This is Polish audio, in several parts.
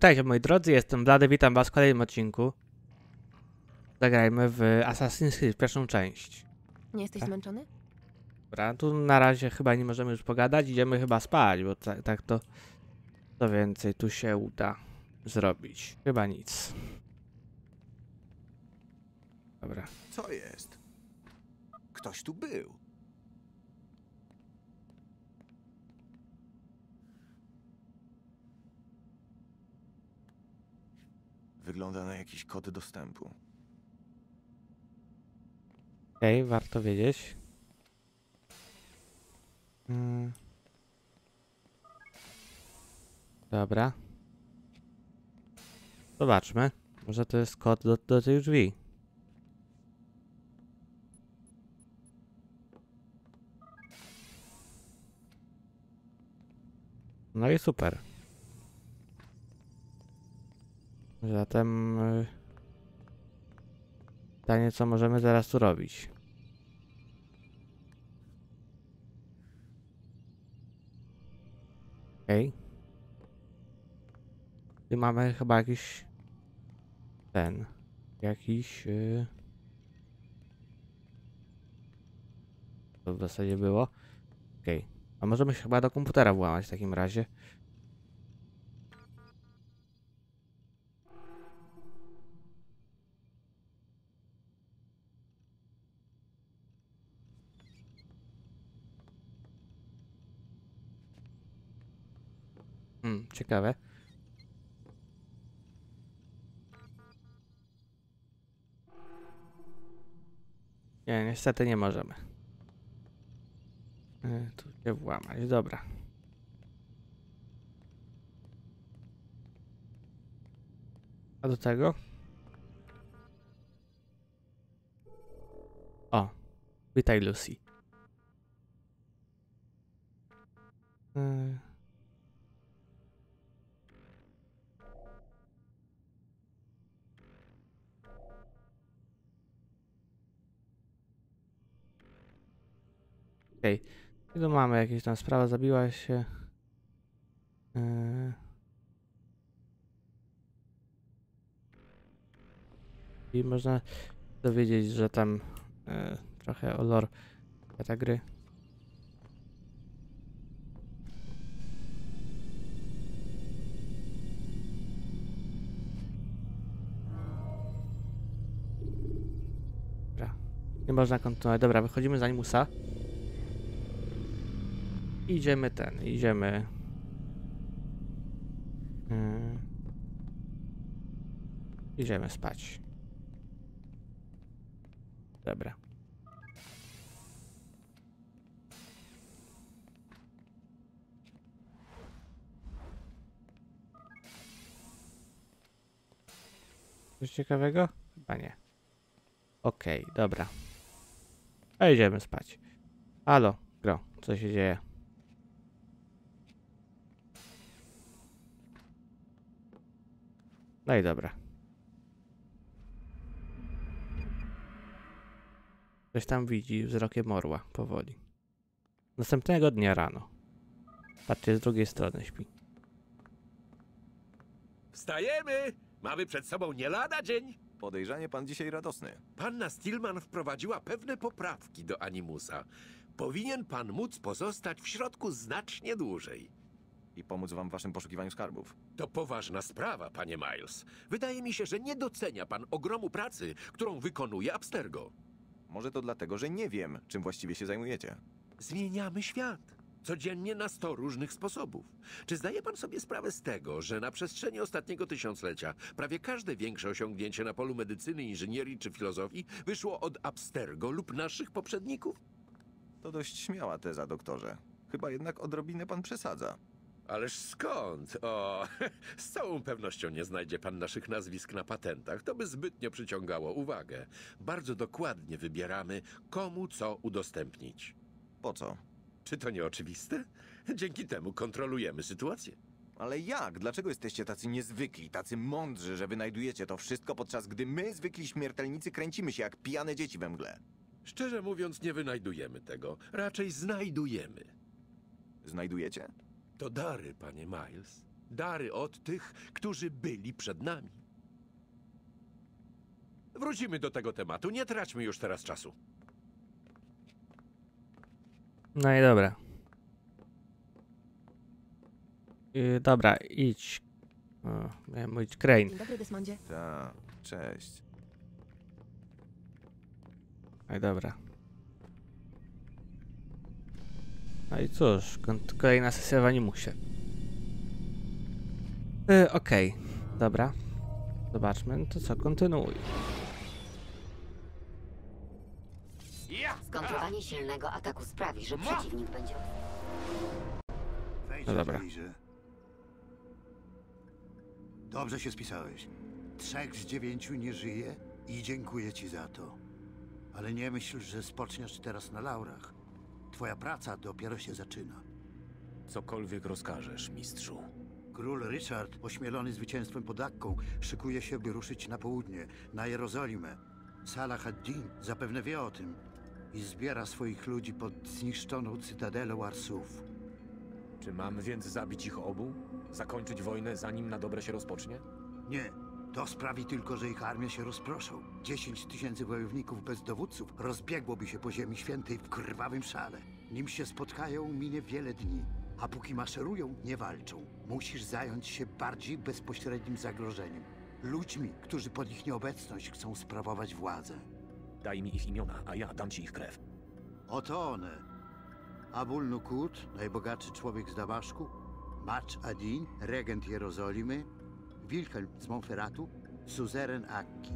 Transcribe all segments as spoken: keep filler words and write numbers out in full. Cześć moi drodzy, jestem Blady, witam was w kolejnym odcinku. Zagrajmy w Assassin's Creed, pierwszą część. Nie jesteś tak zmęczony? Dobra, tu na razie chyba nie możemy już pogadać, idziemy chyba spać, bo tak, tak to... Co więcej tu się uda zrobić. Chyba nic. Dobra. Co jest? Ktoś tu był. Wygląda na jakiś kod dostępu. Okej, okay, warto wiedzieć. Hmm. Dobra. Zobaczmy. Może to jest kod do, do tych drzwi. No i super. Zatem pytanie, co możemy teraz tu robić. Okej. Okay. Tu mamy chyba jakiś ten, jakiś yy... to w zasadzie było. Okej. Okay. A możemy się chyba do komputera włamać w takim razie. Hmm, ciekawe. Nie, niestety nie możemy. Yy, tu się włamać, dobra. A do tego? O, witaj Lucy. Yy. Okej, okay. Tu mamy jakieś tam sprawa, zabiła się. Yy. I można dowiedzieć, że tam yy, trochę o lore ta gry. Dobra, nie można kontynuować. Dobra, wychodzimy za Nimusa. Idziemy ten, idziemy. Hmm. Idziemy spać. Dobra. Coś ciekawego? Chyba nie. Okej, okay, dobra. A idziemy spać. Halo, gro, co się dzieje? No i dobra. Ktoś tam widzi wzrokiem orła, powoli. Następnego dnia rano. Patrzcie, z drugiej strony śpi. Wstajemy! Mamy przed sobą nie lada dzień. Podejrzanie pan dzisiaj radosny. Panna Stillman wprowadziła pewne poprawki do Animusa. Powinien pan móc pozostać w środku znacznie dłużej. I pomóc wam w waszym poszukiwaniu skarbów. To poważna sprawa, panie Miles. Wydaje mi się, że nie docenia pan ogromu pracy, którą wykonuje Abstergo. Może to dlatego, że nie wiem, czym właściwie się zajmujecie. Zmieniamy świat. Codziennie na sto różnych sposobów. Czy zdaje pan sobie sprawę z tego, że na przestrzeni ostatniego tysiąclecia prawie każde większe osiągnięcie na polu medycyny, inżynierii czy filozofii wyszło od Abstergo lub naszych poprzedników? To dość śmiała teza, doktorze. Chyba jednak odrobinę pan przesadza. Ależ skąd? O, z całą pewnością nie znajdzie pan naszych nazwisk na patentach. To by zbytnio przyciągało uwagę. Bardzo dokładnie wybieramy, komu co udostępnić. Po co? Czy to nie oczywiste? Dzięki temu kontrolujemy sytuację. Ale jak? Dlaczego jesteście tacy niezwykli, tacy mądrzy, że wynajdujecie to wszystko, podczas gdy my, zwykli śmiertelnicy, kręcimy się jak pijane dzieci we mgle? Szczerze mówiąc, nie wynajdujemy tego. Raczej znajdujemy. Znajdujecie? To dary, panie Miles. dary od tych, którzy byli przed nami. Wrócimy do tego tematu, nie traćmy już teraz czasu. No i dobra. Yy, dobra, idź. O, miałem mówić Crane. Dobry, Desmondzie. Tak, cześć. No i dobra. No i cóż, kolejna sesja w animusie. Yy, okej, okay. Dobra. Zobaczmy, no to co, kontynuuj. Skontrowanie silnego ataku sprawi, że przeciwnik będzie... No dobra. Dobrze się spisałeś. Trzech z dziewięciu nie żyje i dziękuję ci za to. Ale nie myśl, że spoczniesz teraz na laurach. Twoja praca dopiero się zaczyna. Cokolwiek rozkażesz, mistrzu. Król Richard, ośmielony zwycięstwem pod Akką, szykuje się, by ruszyć na południe, na Jerozolimę. Salah ad-Din zapewne wie o tym i zbiera swoich ludzi pod zniszczoną cytadelę Arsów. Czy mam więc zabić ich obu? Zakończyć wojnę, zanim na dobre się rozpocznie? Nie. To sprawi tylko, że ich armie się rozproszą. Dziesięć tysięcy wojowników bez dowódców rozbiegłoby się po Ziemi Świętej w krwawym szale. Nim się spotkają, minie wiele dni. A póki maszerują, nie walczą. Musisz zająć się bardziej bezpośrednim zagrożeniem. Ludźmi, którzy pod ich nieobecność chcą sprawować władzę. Daj mi ich imiona, a ja dam ci ich krew. Oto one. Abu'l Nuqoud, najbogatszy człowiek z Damaszku. Mach Adin, regent Jerozolimy. Wilhelm z Monferatu, suzeren Akki.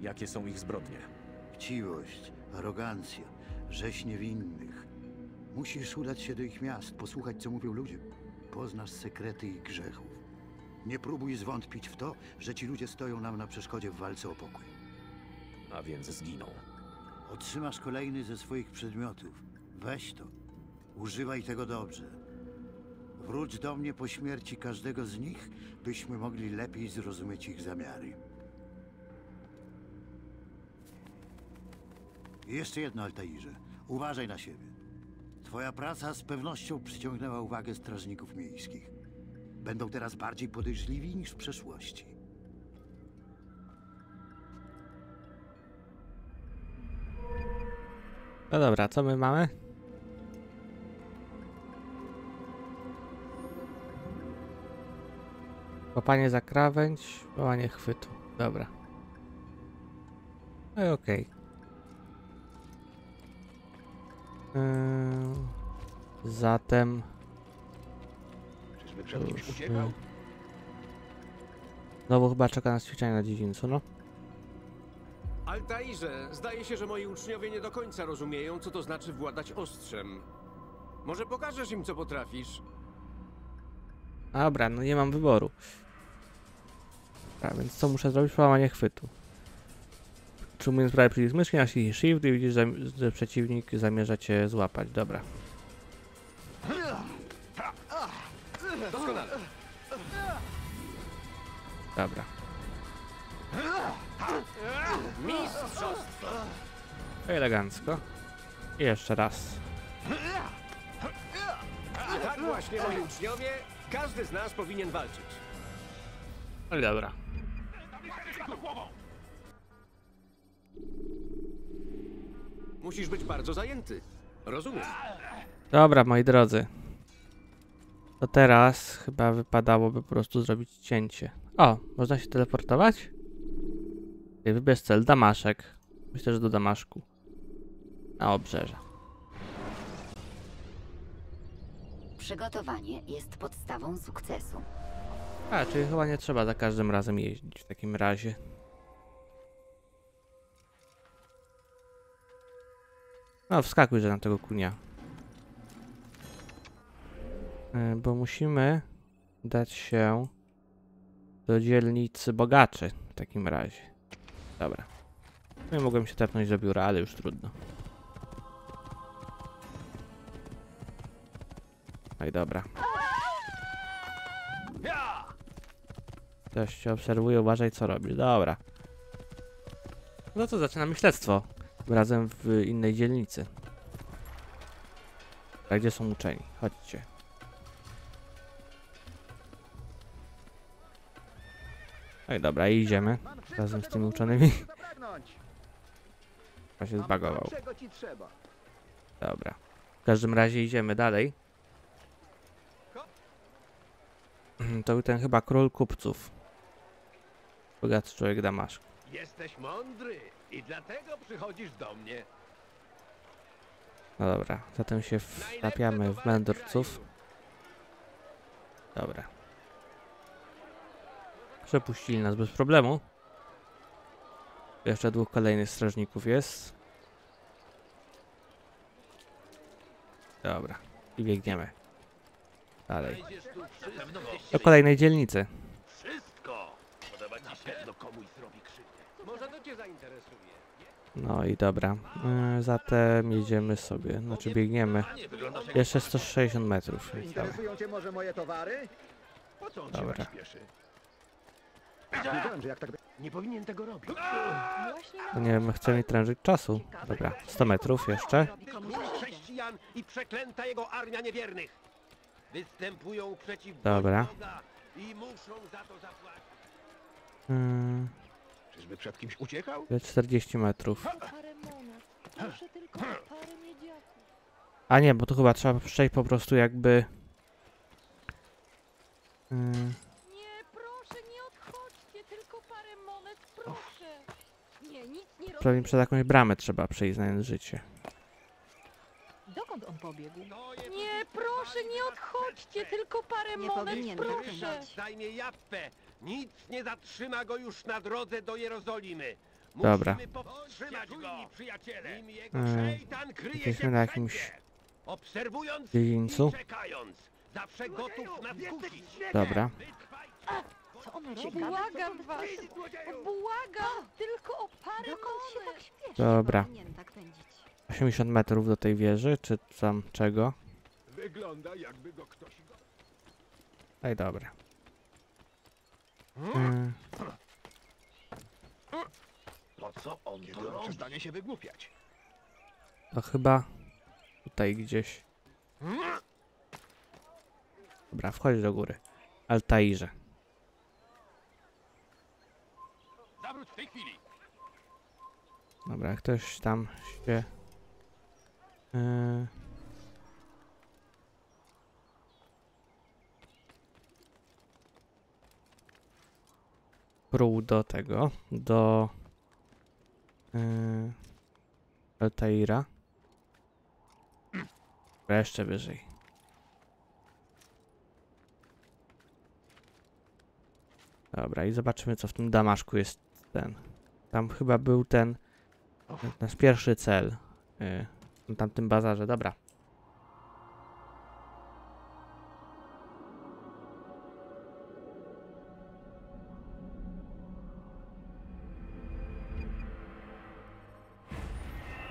Jakie są ich zbrodnie? Chciwość, arogancja, rzeź niewinnych. Musisz udać się do ich miast, posłuchać, co mówią ludzie. Poznasz sekrety ich grzechów. Nie próbuj zwątpić w to, że ci ludzie stoją nam na przeszkodzie w walce o pokój. A więc zginą. Otrzymasz kolejny ze swoich przedmiotów. Weź to. Używaj tego dobrze. Wróć do mnie po śmierci każdego z nich, byśmy mogli lepiej zrozumieć ich zamiary. I jeszcze jedno, Altairze. Uważaj na siebie. Twoja praca z pewnością przyciągnęła uwagę strażników miejskich. Będą teraz bardziej podejrzliwi niż w przeszłości. No dobra, co my mamy? Łapanie za krawędź, łamanie chwytu. Dobra. No i okej. Okay. Yy, zatem... Już, yy. Znowu chyba czeka nas ćwiczenie na dziedzińcu, no. Altairze, zdaje się, że moi uczniowie nie do końca rozumieją, co to znaczy władać ostrzem. Może pokażesz im, co potrafisz? Dobra, no nie mam wyboru. Dobra, więc co muszę zrobić? Połamanie chwytu. Trzymując prawy przycisk myszki, naciśnij shift i widzisz, że, że przeciwnik zamierza cię złapać. Dobra. Doskonale. Dobra. Mistrzostwo! Elegancko. I jeszcze raz. Tak właśnie, moi uczniowie. Każdy z nas powinien walczyć. No dobra. Musisz być bardzo zajęty. Rozumiem. Dobra, moi drodzy. To teraz chyba wypadałoby po prostu zrobić cięcie. O, można się teleportować? Wybierz cel, Damaszek. Myślę, że do Damaszku. Na obrzeża. Przygotowanie jest podstawą sukcesu. A, czyli chyba nie trzeba za każdym razem jeździć w takim razie. No, wskakuj, że na tego kunia. Yy, bo musimy dać się do dzielnicy bogaczy w takim razie. Dobra. No i mogłem się tepnąć do biura, ale już trudno. No i dobra. Ktoś cię obserwuje, uważaj co robisz. Dobra. No to zaczynamy śledztwo. Razem w innej dzielnicy. A gdzie są uczeni? Chodźcie. No i dobra, i idziemy razem z tymi uczonymi. On się zbagował. Dobra. W każdym razie idziemy dalej. To był ten chyba król kupców. Bogaty człowiek Damaszku. Jesteś mądry i dlatego przychodzisz do mnie. No dobra, zatem się wtapiamy w mędrców. Dobra. Przepuścili nas bez problemu. Jeszcze dwóch kolejnych strażników jest. Dobra, i biegniemy dalej. Do kolejnej dzielnicy. No i dobra, yy, zatem jedziemy sobie, znaczy biegniemy. Jeszcze sto sześćdziesiąt metrów. Interesują cię może moje towary? Po co on się tak śpieszy? Nie powinien tego robić. Nie wiem, chce mi trężyć czasu. Dobra, sto metrów jeszcze. Chrześcijan i przeklęta jego armia niewiernych. Występują przeciw Boga i muszą za to zapłacić. Hmm. Czyżby przed kimś uciekał? czterdzieści metrów. A nie, bo tu chyba trzeba przejść po prostu jakby... Hmm. Pewnie przed jakąś bramę trzeba przejść, znając życie. Dokąd on pobiegł? Nie, proszę, nie odchodźcie, tylko parę moment, proszę. Zajmie Jaffę. Nic nie zatrzyma go już na drodze do Jerozolimy. Dobra. Jesteśmy na jakimś dziedzińcu. Dobra. Co on robi? Błagam was! Błagam! Tylko o parę moment! Dobra. osiemdziesiąt metrów do tej wieży, czy tam czego? Wygląda jakby go ktoś... Ej, dobra. Hmm. Po co on to stanie się wygłupiać? To chyba... tutaj gdzieś. Dobra, wchodź do góry. Altairze. W tej chwili. Dobra, ktoś tam się... Yy... Prół do tego, do... Yy... Altaira. Dobra, jeszcze wyżej. Dobra, i zobaczymy, co w tym Damaszku jest. Ten. Tam chyba był ten, ten nasz pierwszy cel yy, na tamtym bazarze. Dobra.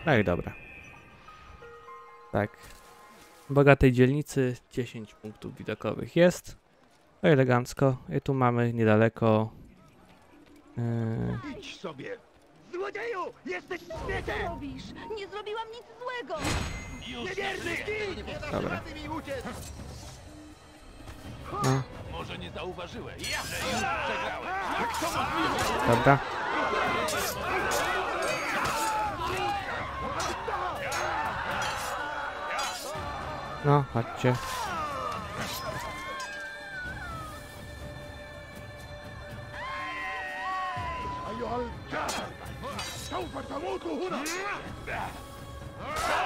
No i dobra. Tak. W bogatej dzielnicy dziesięć punktów widokowych jest. No elegancko. I tu mamy niedaleko... Eee... Idź sobie! Złodzieju! Jesteś w świecie! Co robisz? Nie zrobiłam nic złego! Niewierny! Nie dasz rady mi uciec! Może nie zauważyłeś, że już przegrałem! Jak to możliwe? Dobra. No, chodźcie.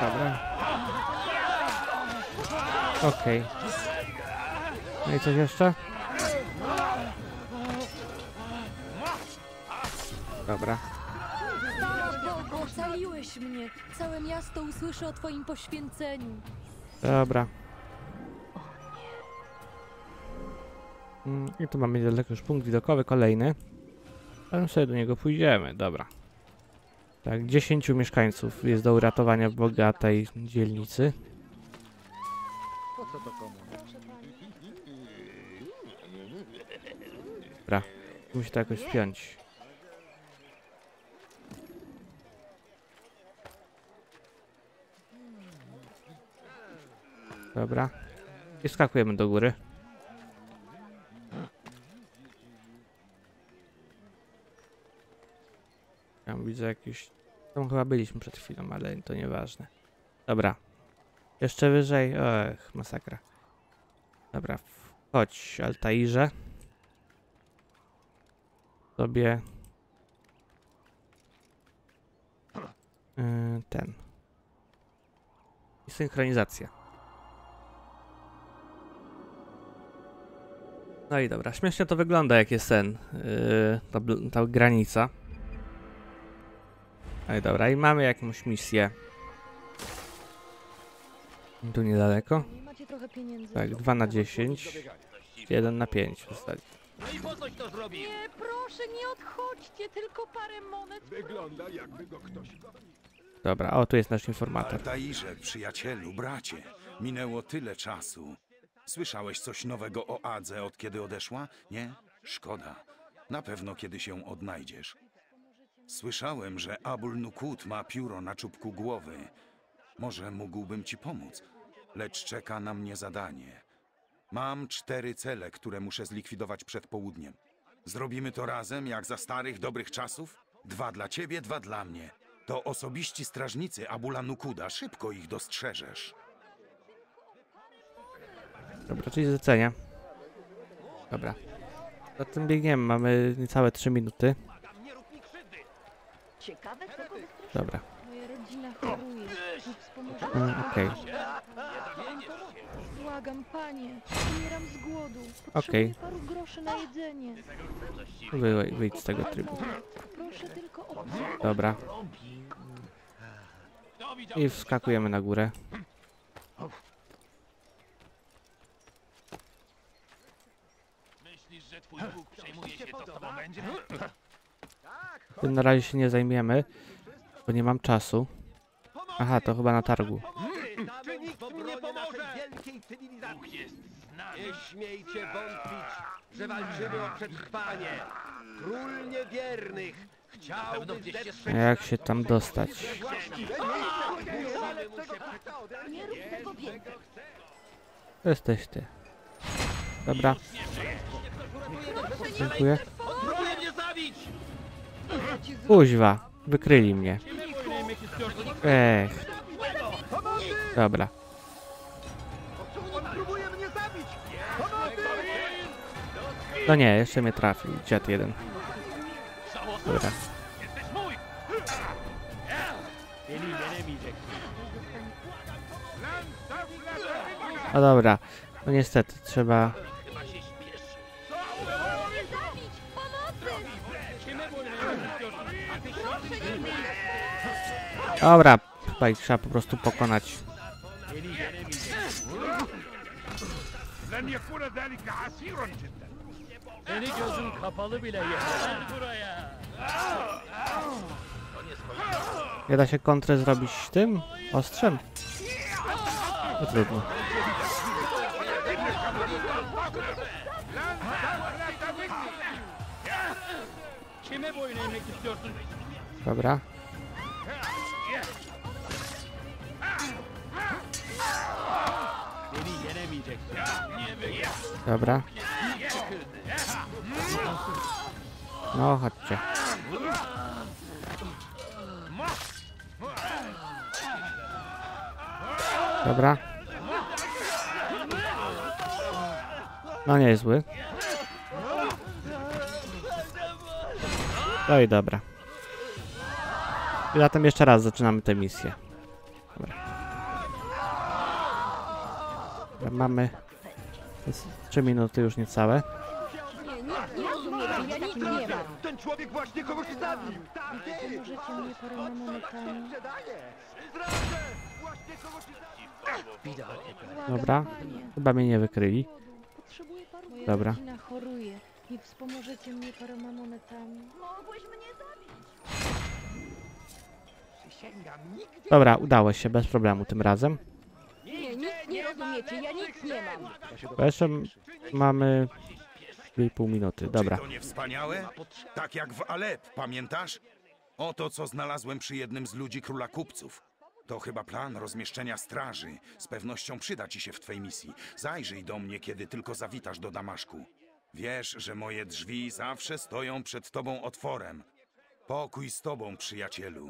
Dobra. Okej. Okay. No i coś jeszcze? Dobra. Ocaliłeś mnie. Całe miasto usłyszy o twoim poświęceniu. Dobra. Mm, i tu mamy niedaleko już punkt widokowy, kolejny. Ale sobie do niego pójdziemy, dobra. Tak, dziesięciu mieszkańców jest do uratowania w bogatej dzielnicy. Dobra, musi to jakoś spiąć. Dobra, i skakujemy do góry. Tam widzę jakiś... Tam chyba byliśmy przed chwilą, ale to nieważne. Dobra. Jeszcze wyżej. Ech, masakra. Dobra, chodź, Altairze. Sobie... Yy, ten. I synchronizacja. No i dobra, śmiesznie to wygląda, jak jest ten, yy, ta, ta granica. No i dobra, i mamy jakąś misję. Tu niedaleko. Tak, dwa na dziesięć. jeden na pięć w zasadzie. No i po coś to zrobił? Nie, proszę, nie odchodźcie, tylko parę monet. Wygląda, jakby go ktoś gonił. Dobra, o, tu jest nasz informator. Altairze, przyjacielu, bracie, minęło tyle czasu. Słyszałeś coś nowego o Adze, od kiedy odeszła? Nie? Szkoda. Na pewno kiedyś ją odnajdziesz. Słyszałem, że Abu'l Nuqoud ma pióro na czubku głowy. Może mógłbym ci pomóc, lecz czeka na mnie zadanie. Mam cztery cele, które muszę zlikwidować przed południem. Zrobimy to razem, jak za starych, dobrych czasów? Dwa dla ciebie, dwa dla mnie. To osobiści strażnicy Abu'la Nuqouda. Szybko ich dostrzeżesz. Dobra, czyli zlecenie. Dobra. Za tym biegniemy. Mamy niecałe trzy minuty. Dobra. Mm, Okej. Okay. Błagam, panie, umieram z głodu. Okej. Okay. Wyjdź z tego trybu. Dobra. I wskakujemy na górę. Tym na razie się nie zajmiemy, bo nie mam czasu. Aha, to chyba na targu. Nie śmiejcie wątpić, że walczymy o przetrwanie. Król niewiernych chciałby zetrzeć... Jak się tam dostać? Jesteś ty. Dobra. Dziękuję. Kuźwa, wykryli mnie. Ech. Dobra. No nie, jeszcze mnie trafił, dziad jeden. Dobra. No dobra, no niestety trzeba... Dobra, chyba ich trzeba po prostu pokonać. Nie da się kontrę zrobić tym ostrzem? No trudno. Dobra. Dobra. No, chodźcie. Dobra. No nie jest zły. No i dobra. I zatem jeszcze raz zaczynamy tę misję. Dobra. Dobra, mamy... trzy minuty już niecałe. Ten człowiek właśnie kogoś zabił. Dobra, chyba mnie nie wykryli. Dobra. Dobra, udało się bez problemu tym razem. Nie rozumiecie, ja nic nie mam. Jeszcze mamy dwie i pół minuty, dobra. Czy to nie wspaniałe? Tak jak w Alep, pamiętasz? Oto co znalazłem przy jednym z ludzi króla kupców. To chyba plan rozmieszczenia straży. Z pewnością przyda ci się w twojej misji. Zajrzyj do mnie, kiedy tylko zawitasz do Damaszku. Wiesz, że moje drzwi zawsze stoją przed tobą otworem. Pokój z tobą, przyjacielu.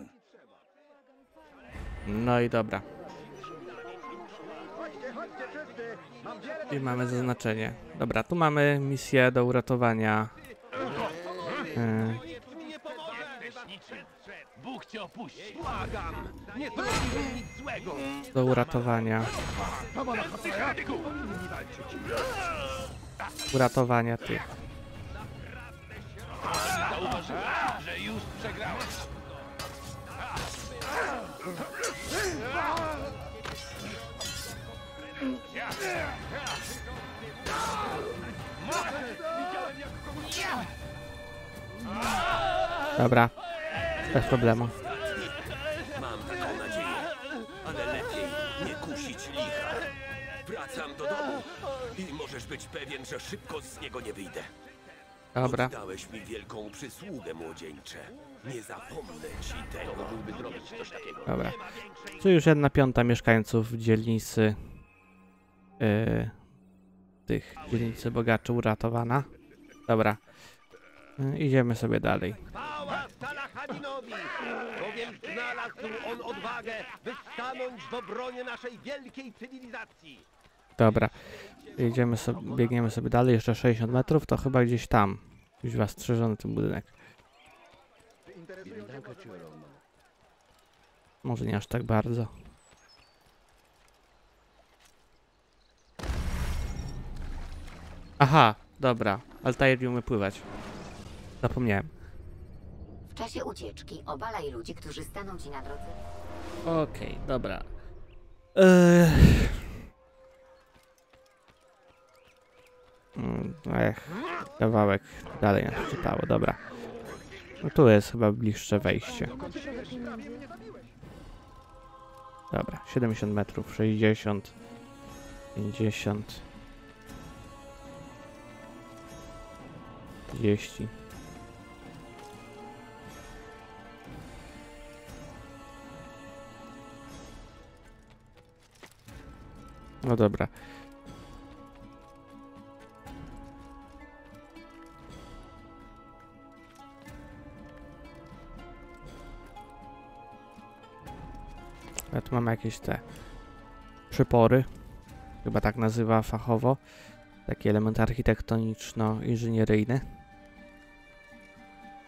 No i dobra. I mamy zaznaczenie. Dobra, tu mamy misję do uratowania. Yy. Do uratowania. Uratowania tych. Że już przegrałeś. Dobra, bez problemu. Mam taką nadzieję, ale lepiej nie kusić licha. Wracam do domu i możesz być pewien, że szybko z niego nie wyjdę. Dobra. Oddałeś mi wielką przysługę, młodzieńcze. Nie zapomnę ci tego. Byłby zrobić coś takiego. Dobra. Tu już jedna piąta mieszkańców dzielnicy yy, tych dzielnicy bogaczy uratowana. Dobra. Yy, idziemy sobie dalej. Chwała Salah ad-Dinowi, bowiem znalazł on odwagę, by stanąć w obronie naszej wielkiej cywilizacji. Dobra, jedziemy sobie, biegniemy sobie dalej, jeszcze sześćdziesiąt metrów, to chyba gdzieś tam. Już strzeżony ten budynek. Może nie aż tak bardzo. Aha, dobra, Altair nie umie pływać. Zapomniałem. W czasie ucieczki obalaj ludzi, którzy staną ci na drodze. Okej, okay, dobra. Ech. Ech, kawałek dalej nas czytało, dobra. No tu jest chyba bliższe wejście. Dobra, siedemdziesiąt metrów, sześćdziesiąt, pięćdziesiąt, trzydzieści. No dobra. Ja tu mamy jakieś te przypory, chyba tak nazywa fachowo, taki element architektoniczno-inżynieryjny.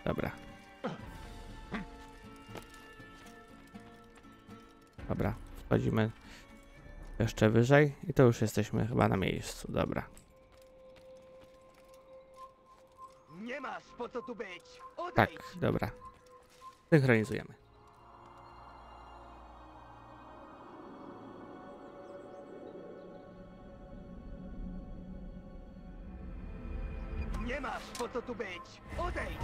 Dobra. Dobra, wchodzimy jeszcze wyżej i to już jesteśmy chyba na miejscu, dobra. Nie masz po co tu być. Tak, dobra. Synchronizujemy. Nie masz po co tu być. Odejdź.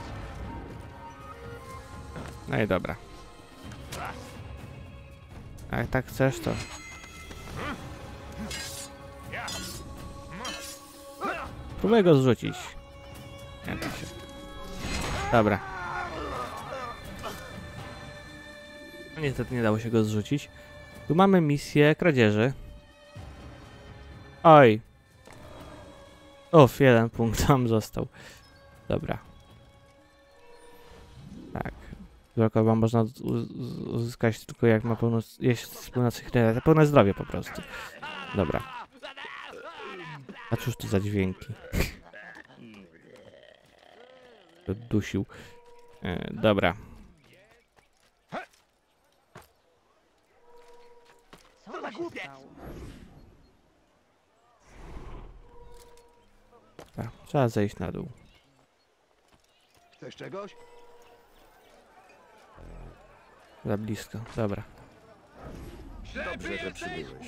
No i dobra. A jak tak chcesz, to... Próbuję go zrzucić. Nie da się. Dobra. Niestety nie dało się go zrzucić. Tu mamy misję kradzieży. Oj. Of, jeden punkt tam został. Dobra. Tak. Wzrokowa można uzyskać tylko jak ma pełno... Jeśli pełne, pełne zdrowie po prostu. Dobra. A cóż to za dźwięki? Dusił. E, dobra. Co za głupiec? Tak, trzeba zejść na dół. Chcesz czegoś? Za blisko, dobra. Dobrze, że przybyłeś.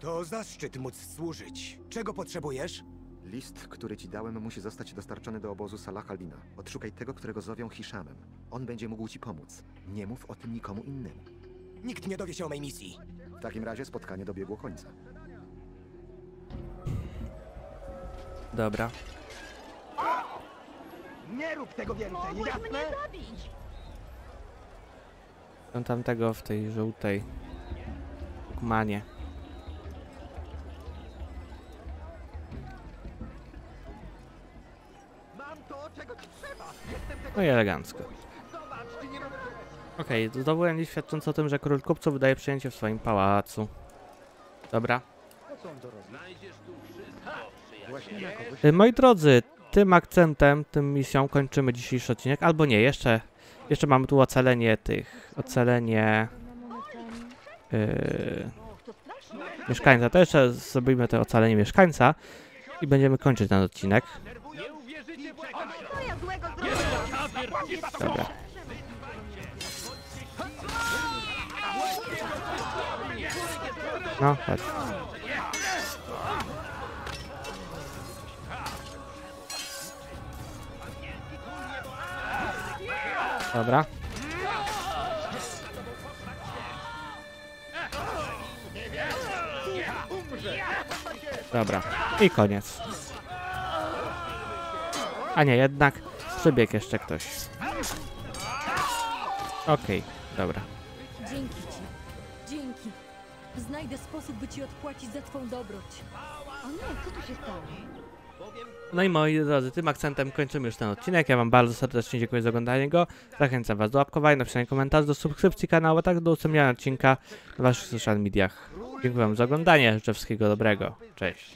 To zaszczyt móc służyć. Czego potrzebujesz? List, który ci dałem, musi zostać dostarczony do obozu Salah ad-Dina. Odszukaj tego, którego zowią Hiszamem. On będzie mógł ci pomóc. Nie mów o tym nikomu innemu. Nikt nie dowie się o mej misji. W takim razie spotkanie dobiegło końca. Dobra. Nie rób tego więcej, jasne? Mam tamtego w tej żółtej gmanie. No i elegancko. Okej, okay, zdobyłem list świadczący o tym, że król kupców wydaje przyjęcie w swoim pałacu. Dobra. Moi drodzy, tym akcentem, tym misją kończymy dzisiejszy odcinek. Albo nie, jeszcze, jeszcze mamy tu ocalenie tych, ocalenie yy, mieszkańca. To jeszcze zrobimy to ocalenie mieszkańca i będziemy kończyć ten odcinek. Dobra. No, chodź. Dobra. Dobra. I koniec. A nie, jednak przybiegł jeszcze ktoś. Okej, okay, dobra. Dzięki ci. Dzięki. Znajdę sposób, by ci odpłacić za twą dobroć. O nie, co tu się stało? No i moi drodzy, tym akcentem kończymy już ten odcinek. Ja wam bardzo serdecznie dziękuję za oglądanie go. Zachęcam was do łapkowania, napisania komentarzy, do subskrypcji kanału, a tak do udostępniania odcinka na waszych social mediach. Dziękuję wam za oglądanie. Życzę wszystkiego dobrego. Cześć.